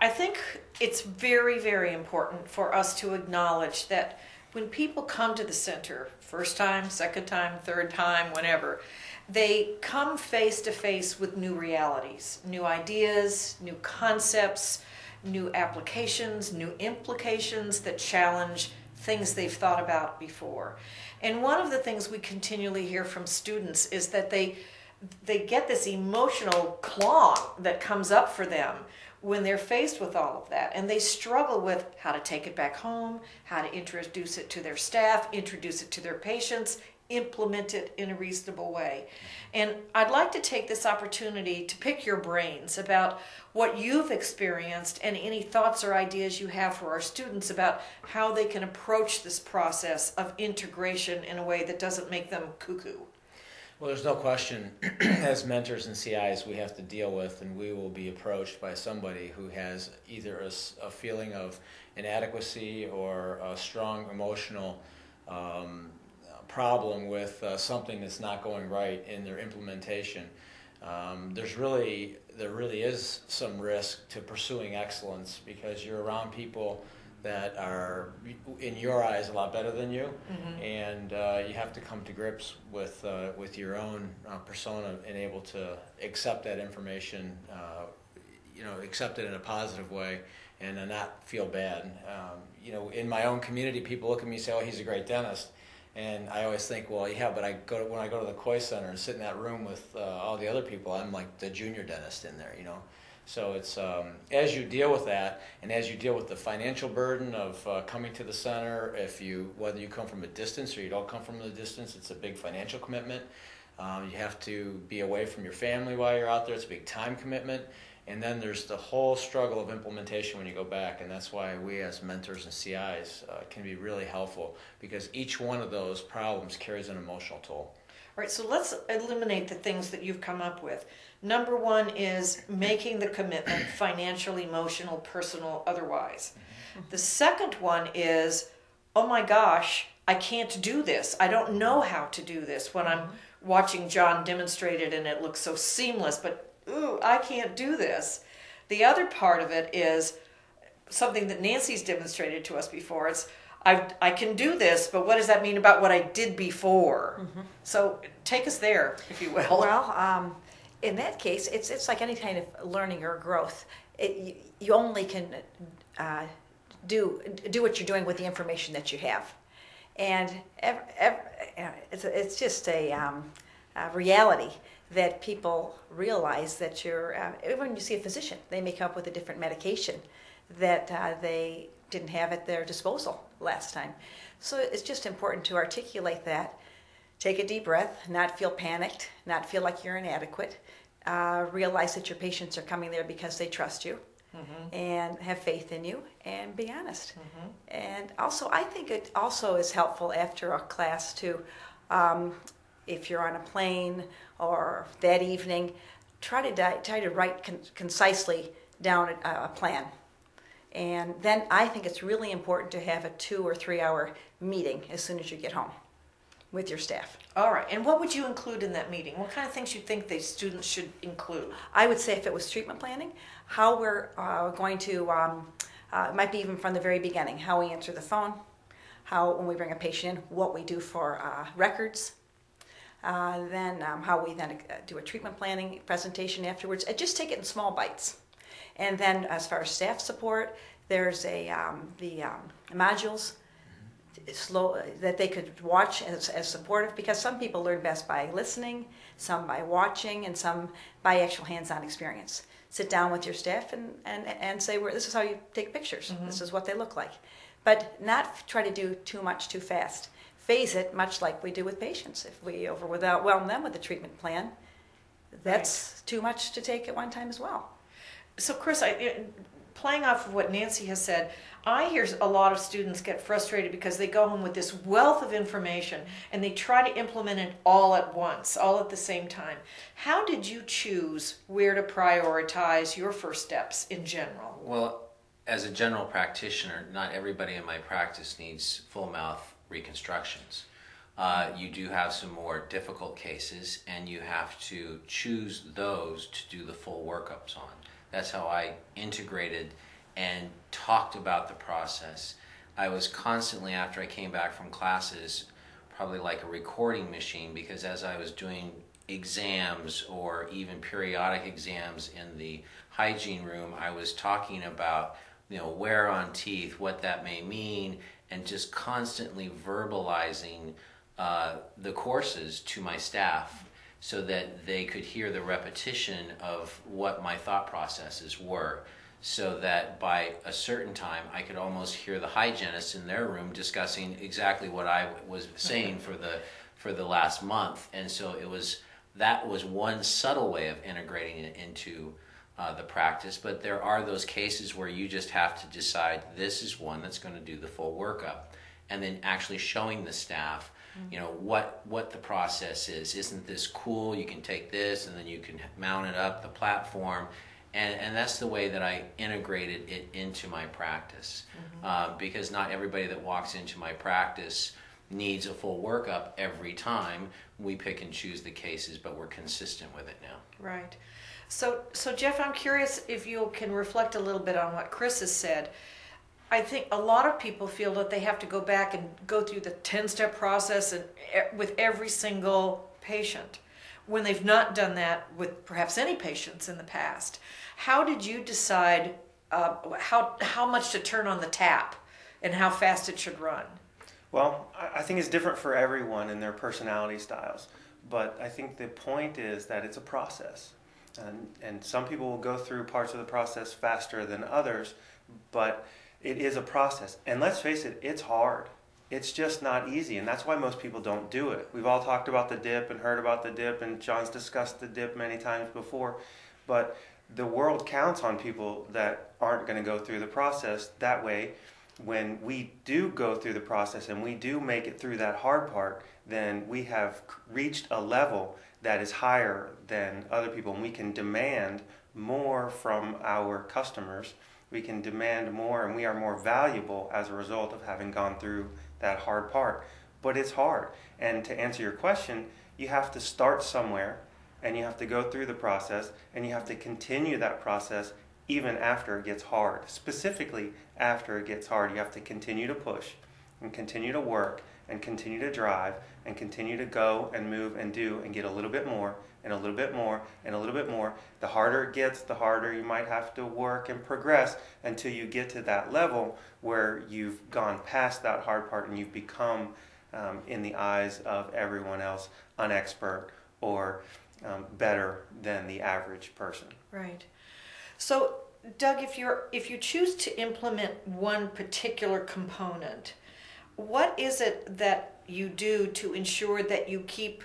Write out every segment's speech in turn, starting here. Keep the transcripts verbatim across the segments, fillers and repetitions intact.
I think it's very, very important for us to acknowledge that when people come to the center, first time, second time, third time, whenever, they come face to face with new realities, new ideas, new concepts, new applications, new implications that challenge things they've thought about before. And one of the things we continually hear from students is that they they get this emotional clog that comes up for them when they're faced with all of that, and they struggle with how to take it back home, how to introduce it to their staff, introduce it to their patients, implement it in a reasonable way. And I'd like to take this opportunity to pick your brains about what you've experienced and any thoughts or ideas you have for our students about how they can approach this process of integration in a way that doesn't make them cuckoo. Well, there's no question, as mentors and C Is, we have to deal with, and we will be approached by somebody who has either a, a feeling of inadequacy or a strong emotional um, problem with uh, something that's not going right in their implementation. Um, there's really, there really is some risk to pursuing excellence, because you're around people that are, in your eyes, a lot better than you, mm-hmm. and uh, you have to come to grips with uh, with your own uh, persona and able to accept that information, uh, you know, accept it in a positive way, and uh, not feel bad. Um, you know, in my own community, people look at me and say, "Oh, he's a great dentist." And I always think, well, yeah, but I go to, when I go to the Kois Center and sit in that room with uh, all the other people, I'm like the junior dentist in there, you know. So it's um, as you deal with that, and as you deal with the financial burden of uh, coming to the center, if you whether you come from a distance or you don't come from a distance, it's a big financial commitment. Um, you have to be away from your family while you're out there. It's a big time commitment. And then there's the whole struggle of implementation when you go back, and that's why we as mentors and C Is uh, can be really helpful, because each one of those problems carries an emotional toll. All right, so let's eliminate the things that you've come up with. Number one is making the commitment, financial, emotional, personal, otherwise. The second one is, oh my gosh, I can't do this. I don't know how to do this. When I'm watching John demonstrate it and it looks so seamless, but ooh, I can't do this. The other part of it is something that Nancy's demonstrated to us before. It's, I, I can do this, but what does that mean about what I did before? Mm-hmm. So take us there, if you will. Well, um, in that case, it's, it's like any kind of learning or growth. It, you only can uh, do, do what you're doing with the information that you have. And every, every, it's, it's just a, um, a reality that people realize that you're, uh, when you see a physician, they may come up with a different medication that uh, they didn't have at their disposal last time. So it's just important to articulate that, take a deep breath, not feel panicked, not feel like you're inadequate, uh, realize that your patients are coming there because they trust you, mm-hmm. and have faith in you, and be honest. Mm-hmm. And also, I think it also is helpful after a class to, um, if you're on a plane or that evening, try to di try to write con concisely down a, a plan. And then I think it's really important to have a two or three hour meeting as soon as you get home with your staff. All right, and what would you include in that meeting? What kind of things you think the students should include? I would say if it was treatment planning, how we're uh, going to, um, uh, it might be even from the very beginning, how we answer the phone, how when we bring a patient in, what we do for uh, records, Uh, then um, how we then uh, do a treatment planning presentation afterwards. Uh, just take it in small bites. And then as far as staff support, there's a, um, the um, modules slow, uh, that they could watch as, as supportive, because some people learn best by listening, some by watching, and some by actual hands-on experience. Sit down with your staff and, and, and say, well, this is how you take pictures. Mm-hmm. This is what they look like. But not try to do too much too fast. Phase it, much like we do with patients. If we overwhelm them with a treatment plan, that's right. Too much to take at one time as well. So, Chris, I, playing off of what Nancy has said, I hear a lot of students get frustrated because they go home with this wealth of information and they try to implement it all at once, all at the same time. How did you choose where to prioritize your first steps in general? Well, as a general practitioner, not everybody in my practice needs full mouth reconstructions. Uh, you do have some more difficult cases, and you have to choose those to do the full workups on. That's how I integrated and talked about the process. I was constantly, after I came back from classes, probably like a recording machine, because as I was doing exams or even periodic exams in the hygiene room, I was talking about, you know, wear on teeth, what that may mean, and just constantly verbalizing uh, the courses to my staff so that they could hear the repetition of what my thought processes were, so that by a certain time I could almost hear the hygienists in their room discussing exactly what I was saying for the for the last month. And so it was, that was one subtle way of integrating it into uh, the practice. But there are those cases where you just have to decide this is one that's going to do the full workup, and then actually showing the staff, you know, what what the process is. Isn't this cool? You can take this and then you can mount it up the platform. And, and that's the way that I integrated it into my practice. Mm-hmm. uh, because not everybody that walks into my practice needs a full workup every time. We pick and choose the cases, but we're consistent with it now. Right. So, so Jeff, I'm curious if you can reflect a little bit on what Chris has said. I think a lot of people feel that they have to go back and go through the ten-step process and e- with every single patient, when they've not done that with perhaps any patients in the past. How did you decide uh, how, how much to turn on the tap and how fast it should run? Well, I think it's different for everyone in their personality styles, but I think the point is that it's a process. And, and some people will go through parts of the process faster than others, but it is a process. And let's face it, it's hard. It's just not easy, and that's why most people don't do it. We've all talked about the dip and heard about the dip, and John's discussed the dip many times before, but the world counts on people that aren't going to go through the process. That way, when we do go through the process and we do make it through that hard part, then we have reached a level that is higher than other people, and we can demand more from our customers. We can demand more, and we are more valuable as a result of having gone through that hard part. But it's hard. And to answer your question, you have to start somewhere, and you have to go through the process, and you have to continue that process even after it gets hard. Specifically, after it gets hard, you have to continue to push and continue to work and continue to drive and continue to go and move and do and get a little bit more and a little bit more and a little bit more. The harder it gets, the harder you might have to work and progress until you get to that level where you've gone past that hard part and you've become, um, in the eyes of everyone else, an expert or um, better than the average person. Right. So, Doug, if you're if you choose to implement one particular component, what is it that you do to ensure that you keep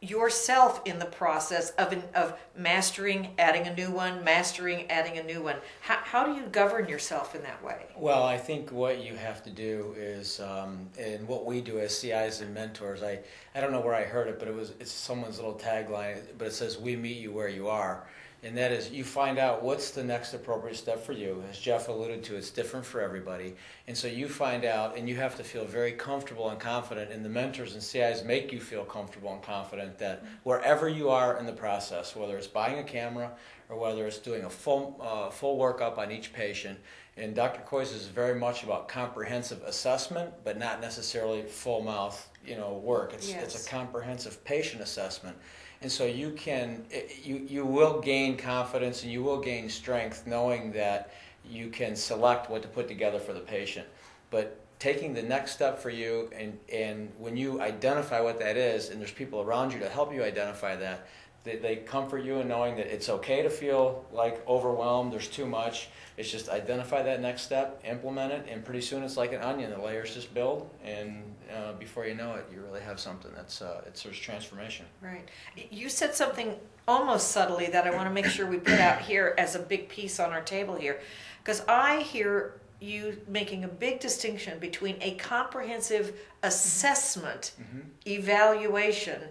yourself in the process of an, of mastering, adding a new one, mastering, adding a new one? How, how do you govern yourself in that way? Well, I think what you have to do is, um, and what we do as C Is and mentors, I, I don't know where I heard it, but it was it's someone's little tagline, but it says, "We meet you where you are." And that is, you find out what's the next appropriate step for you. As Jeff alluded to, it's different for everybody. And so you find out, and you have to feel very comfortable and confident, and the mentors and C Is make you feel comfortable and confident that wherever you are in the process, whether it's buying a camera or whether it's doing a full, uh, full workup on each patient, and Doctor Kois is very much about comprehensive assessment, but not necessarily full mouth, you know, work. It's, yes. It's a comprehensive patient assessment. And so you can, you, you will gain confidence and you will gain strength knowing that you can select what to put together for the patient. But taking the next step for you, and, and when you identify what that is, and there's people around you to help you identify that, they, they comfort you in knowing that it's okay to feel like overwhelmed, there's too much. It's just identify that next step, implement it, and pretty soon it's like an onion. The layers just build, and uh, before you know it, you really have something that's uh, it's sort of transformation. Right. You said something almost subtly that I want to make sure we put out here as a big piece on our table here, because I hear you making a big distinction between a comprehensive assessment, mm-hmm. evaluation,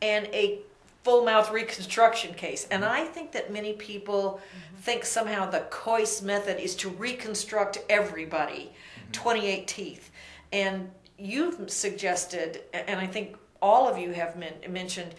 and a full mouth reconstruction case. And I think that many people mm-hmm. think somehow the Kois method is to reconstruct everybody, mm-hmm. twenty-eight teeth. And you've suggested, and I think all of you have men- mentioned,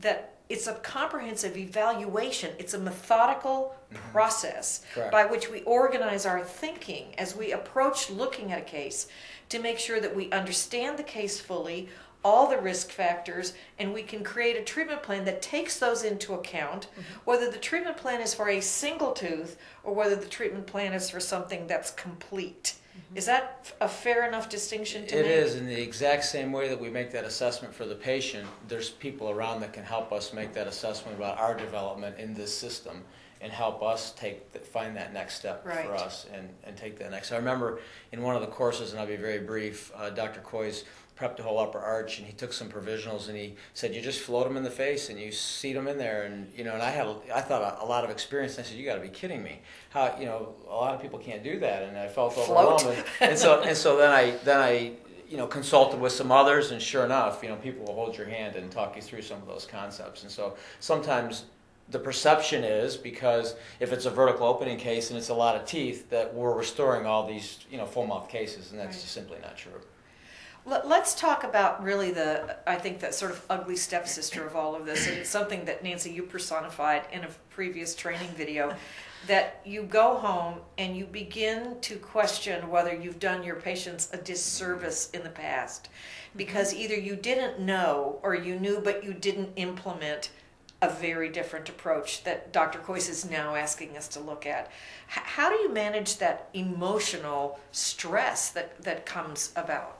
that It's a comprehensive evaluation. It's a methodical mm-hmm. process Correct. By which we organize our thinking as we approach looking at a case to make sure that we understand the case fully, all the risk factors, and we can create a treatment plan that takes those into account, mm-hmm. whether the treatment plan is for a single tooth or whether the treatment plan is for something that's complete. Mm-hmm. Is that a fair enough distinction to make? It is, in the exact same way that we make that assessment for the patient, there's people around that can help us make that assessment about our development in this system and help us take the, find that next step right. for us and, and take that next. I remember in one of the courses, and I'll be very brief, uh, Doctor Kois prepped a whole upper arch, and he took some provisionals, and he said, "You just float them in the face, and you seat them in there." And you know, and I had, I thought a lot of experience. And I said, "You got to be kidding me! How you know a lot of people can't do that?" And I felt overwhelmed. and so, and so then I, then I, you know, consulted with some others, and sure enough, you know, people will hold your hand and talk you through some of those concepts. And so sometimes the perception is, because if it's a vertical opening case and it's a lot of teeth, that we're restoring all these you know full mouth cases, and that's right. just simply not true. Let's talk about really the, I think, that sort of ugly stepsister of all of this, and it's something that, Nancy, you personified in a previous training video, that you go home and you begin to question whether you've done your patients a disservice in the past, because either you didn't know or you knew but you didn't implement a very different approach that Doctor Kois is now asking us to look at. H- how do you manage that emotional stress that, that comes about?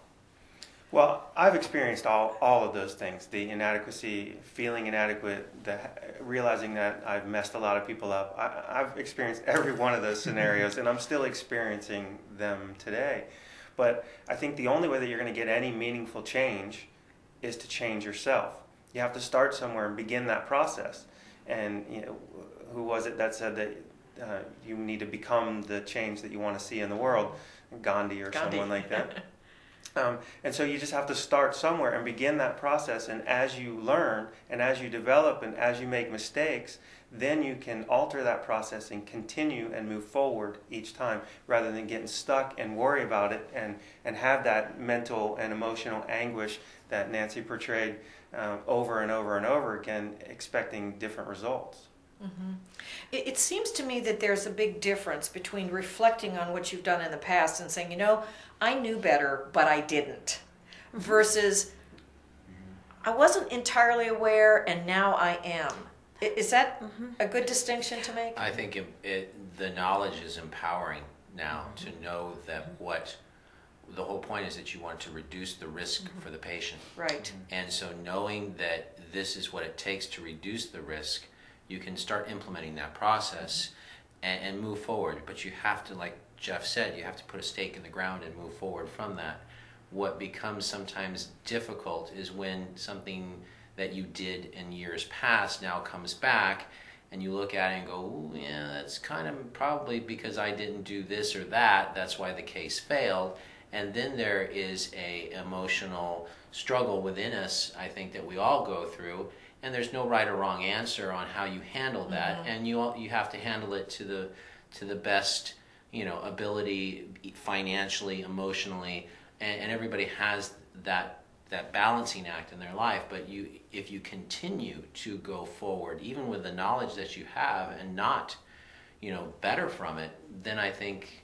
Well, I've experienced all, all of those things, the inadequacy, feeling inadequate, the, realizing that I've messed a lot of people up. I, I've experienced every one of those scenarios, and I'm still experiencing them today. But I think the only way that you're going to get any meaningful change is to change yourself. You have to start somewhere and begin that process. And you know, who was it that said that uh, you need to become the change that you want to see in the world? Gandhi or Gandhi. Someone like that. Um, and so you just have to start somewhere and begin that process, and as you learn and as you develop and as you make mistakes, then you can alter that process and continue and move forward each time, rather than getting stuck and worry about it and, and have that mental and emotional anguish that Nancy portrayed um, over and over and over again, expecting different results. Mm-hmm. It, it seems to me that there's a big difference between reflecting on what you've done in the past and saying, you know, I knew better, but I didn't, versus I wasn't entirely aware and now I am. Is that mm-hmm. a good distinction to make? I think it, it, the knowledge is empowering now to know that what the whole point is that you want to reduce the risk mm-hmm. for the patient. Right. And so knowing that this is what it takes to reduce the risk, you can start implementing that process and, and move forward. But you have to, like Jeff said, you have to put a stake in the ground and move forward from that. What becomes sometimes difficult is when something that you did in years past now comes back and you look at it and go, ooh, yeah, that's kind of probably because I didn't do this or that, that's why the case failed. And then there is a emotional struggle within us, I think, that we all go through. And there's no right or wrong answer on how you handle that, mm-hmm. and you all, you have to handle it to the to the best you know ability, financially, emotionally, and, and everybody has that that balancing act in their life. But you, if you continue to go forward, even with the knowledge that you have, and not you know better from it, then I think,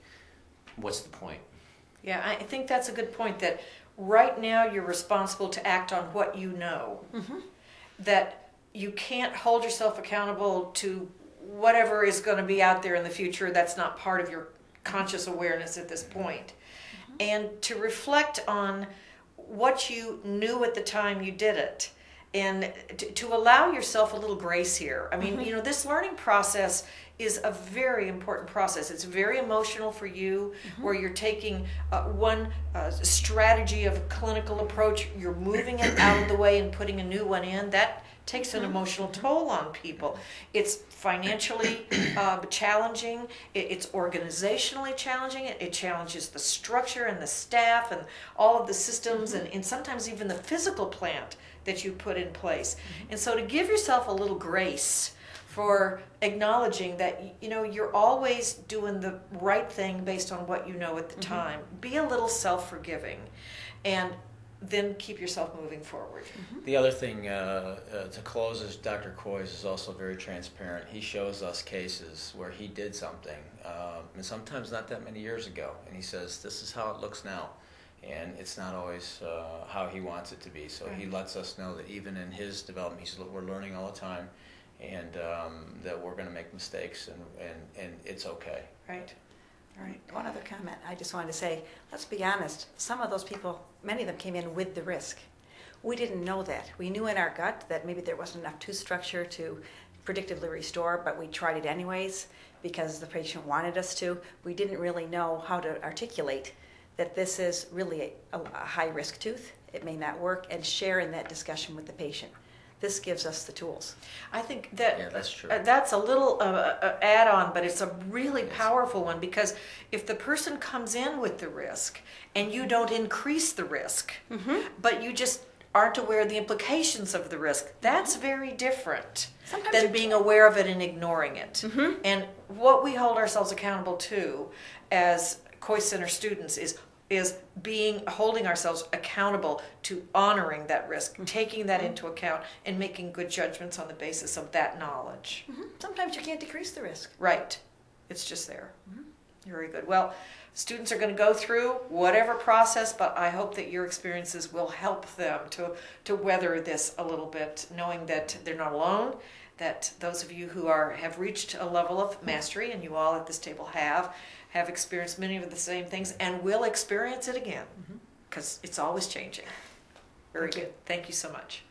what's the point? Yeah, I think that's a good point. That right now you're responsible to act on what you know. Mm-hmm. That you can't hold yourself accountable to whatever is going to be out there in the future. That's not part of your conscious awareness at this point. Mm-hmm. And to reflect on what you knew at the time you did it, and to, to allow yourself a little grace here. I mean, mm-hmm. you know, this learning process is a very important process. It's very emotional for you, mm-hmm. where you're taking uh, one uh, strategy of a clinical approach, you're moving it out of the way and putting a new one in. That takes an emotional toll on people. It's financially uh, challenging, it, it's organizationally challenging, it, it challenges the structure and the staff and all of the systems, mm-hmm. and, and sometimes even the physical plant that you put in place. Mm-hmm. And so to give yourself a little grace for acknowledging that you know you're always doing the right thing based on what you know at the mm-hmm. time. Be a little self-forgiving, and then keep yourself moving forward. Mm-hmm. The other thing uh, uh, to close is Doctor Kois is also very transparent. He shows us cases where he did something, uh, and sometimes not that many years ago, and he says, this is how it looks now, and it's not always uh, how he wants it to be. So right. He lets us know that even in his development, he's, we're learning all the time, and um, that we're going to make mistakes, and, and, and it's okay. Right. All right. One other comment I just wanted to say, let's be honest, some of those people, many of them came in with the risk. We didn't know that. We knew in our gut that maybe there wasn't enough tooth structure to predictively restore, but we tried it anyways because the patient wanted us to. We didn't really know how to articulate that this is really a, a high-risk tooth, it may not work, and share in that discussion with the patient. This gives us the tools. I think that yeah, that's, true. Uh, that's a little uh, uh, add-on, but it's a really yes. powerful one, because if the person comes in with the risk and you don't increase the risk, mm-hmm. but you just aren't aware of the implications of the risk, that's mm-hmm. very different Sometimes than being aware of it and ignoring it. Mm-hmm. And what we hold ourselves accountable to as Kois Center students is is being holding ourselves accountable to honoring that risk, mm-hmm. taking that into account, and making good judgments on the basis of that knowledge. Mm-hmm. Sometimes you can't decrease the risk. Right. It's just there. Mm-hmm. Very good. Well, students are going to go through whatever process, but I hope that your experiences will help them to, to weather this a little bit, knowing that they're not alone, that those of you who are have reached a level of mastery, and you all at this table have, have experienced many of the same things and will experience it again, because mm-hmm. it's always changing. Very Thank good. You. Thank you so much.